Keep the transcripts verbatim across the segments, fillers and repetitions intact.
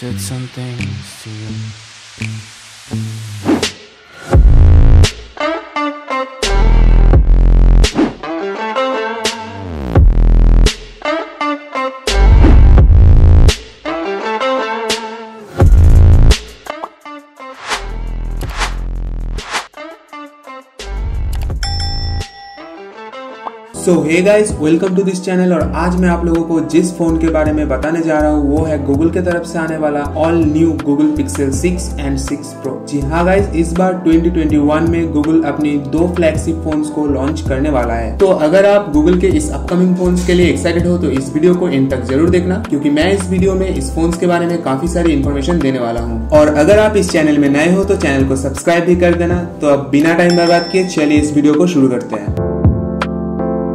said some things to you. So hey guys, welcome to this channel. और आज मैं आप लोगों को जिस फोन के बारे में बताने जा रहा हूँ वो है गूगल के तरफ से आने वाला all new Google Pixel six and six pro. जी हाँ गाइस, इस बार ट्वेंटी ट्वेंटी वन में गूगल अपनी दो फ्लैगशिप फोन्स को लॉन्च करने वाला है। तो अगर आप गूगल के इस अपकमिंग फोन्स के लिए एक्साइटेड हो तो इस वीडियो को एंड तक जरूर देखना, क्योंकि मैं इस वीडियो में इस फोन्स के बारे में काफी सारी इन्फॉर्मेशन देने वाला हूँ। और अगर आप इस चैनल में नए हो तो चैनल को सब्सक्राइब भी कर देना। तो अब बिना टाइम बर्बाद किए चलिए इस वीडियो को शुरू करते हैं।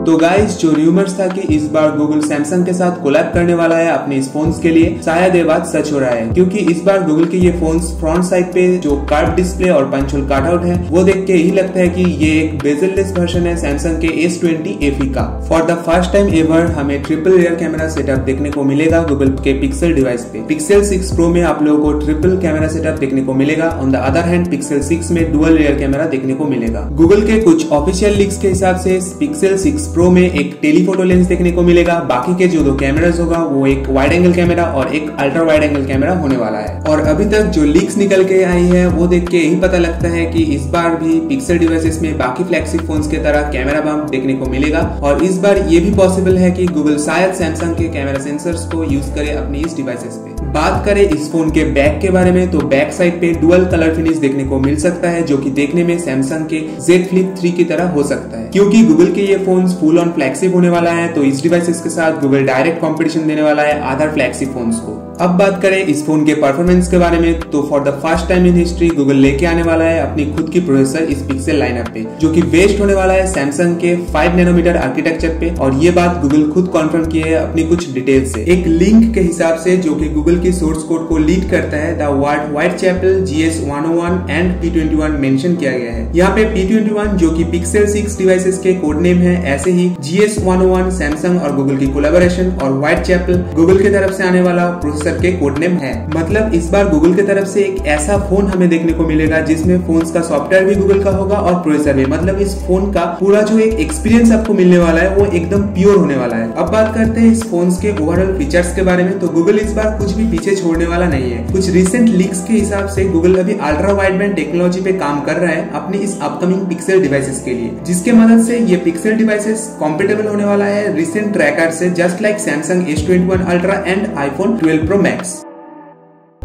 तो गाइस, जो र्यूमर्स था कि इस बार गूगल सैमसंग के साथ कोलैब करने वाला है अपने इस फोन्स के लिए, शायद ये बात सच हो रहा है, क्योंकि इस बार गूगल के ये फोन्स फ्रंट साइड पे जो कर्व डिस्प्ले और पंच होल कट आउट है वो देख के ही लगता है कि ये एक बेजललेस वर्जन है सैमसंग के एस ट्वेंटी एफ ई का। For the first time ever हमें ट्रिपल रियर कैमरा सेटअप देखने को मिलेगा गूगल के पिक्सल डिवाइस पे। पिक्सल सिक्स प्रो में आप लोगों को ट्रिपल कैमरा सेटअप देखने को मिलेगा। On the other hand Pixel six में डुअल रियर कैमरा देखने को मिलेगा। गूगल के कुछ ऑफिशियल लीक्स के हिसाब से पिक्सल सिक्स प्रो में एक टेलीफोटो लेंस देखने को मिलेगा। बाकी के जो दो कैमरास होगा वो एक वाइड एंगल कैमरा और एक अल्ट्रा वाइड एंगल कैमरा होने वाला है। और अभी तक जो लीक्स निकल के आई है वो देख के यही पता लगता है कि इस बार भी पिक्सल डिवाइसेस में बाकी फ्लैगशिप फोन्स के तरह कैमरा बम्प देखने को मिलेगा। और इस बार ये भी पॉसिबल है कि गूगल शायद सैमसंग के कैमरा सेंसर्स को यूज करे अपनी इस डिवाइसेस पे। बात करें इस फोन के बैक के बारे में तो बैक साइड पे डुअल कलर फिनिश देखने को मिल सकता है, जो कि देखने में सैमसंग के जेड फ्लिप थ्री की तरह हो सकता है। क्योंकि गूगल के ये फोन फुल ऑन फ्लैगशिप होने वाला है तो इस डिवाइसेस के साथ गूगल डायरेक्ट कंपटीशन देने वाला है अदर फ्लैगशिप फोन्स को। अब बात करें इस फोन के परफॉर्मेंस के बारे में तो for the first time in history Google लेके आने वाला है अपनी खुद की प्रोसेसर इस पिक्सल लाइनअप पे, जो कि बेस्ड होने वाला है सैमसंग के फाइव नैनोमीटर आर्किटेक्चर पे। और ये बात गूगल खुद कॉन्फर्म किए है अपनी कुछ डिटेल से। एक लिंक के हिसाब से जो कि गूगल के सोर्स कोड को लीड करता है, the word Whitechapel G S eleven and P twenty one mention किया गया है। यहाँ पे पी ट्वेंटी वन जो कि पिक्सल सिक्स डिवाइसेस के कोड नेम है, ऐसे ही जी एस इलेवन सैमसंग और गूगल की कोलैबोरेशन और व्हाइट चैपल गूगल की तरफ से आने वाला प्रोसेसर के कोड नेम है। मतलब इस बार गूगल की तरफ से एक ऐसा फोन हमें देखने को मिलेगा जिसमें फोन्स का सॉफ्टवेयर भी गूगल का होगा और प्रोसेसर भी। मतलब इस फोन का पूरा जो एक एक्सपीरियंस आपको मिलने वाला है वो एकदम प्योर होने वाला है। अब बात करते हैं इस फोन के ओवरऑल फीचर्स के बारे में तो गूगल इस बार कुछ भी पीछे छोड़ने वाला नहीं है। कुछ रिसेंट लीक्स के हिसाब से गूगल अभी अल्ट्रा वाइडबैंड टेक्नोलॉजी पे काम कर रहा है अपने इस अपकमिंग पिक्सल डिवाइसेस के लिए, जिसके मदद से ये पिक्सल डिवाइसेस कॉम्पेटेबल होने वाला है रिसेंट ट्रैकर से, just like Samsung S twenty one ultra and iPhone twelve pro max.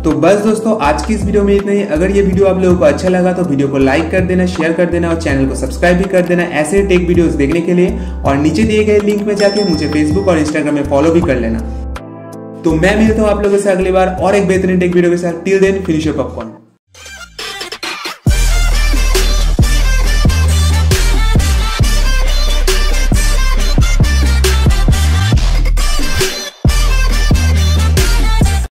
तो बस दोस्तों, आज की इस वीडियो में इतना ही। अगर ये वीडियो आप लोगों को अच्छा लगा तो वीडियो को लाइक कर देना, शेयर कर देना और चैनल को सब्सक्राइब भी कर देना ऐसे टेक वीडियोस देखने के लिए। और नीचे दिए गए लिंक में जाके मुझे फेसबुक और इंस्टाग्राम में फॉलो भी कर लेना। तो मैं मिलता हूँ आप लोगों से अगली बार और एक बेहतरीन टेक वीडियो के साथ। Till then, finish your popcorn.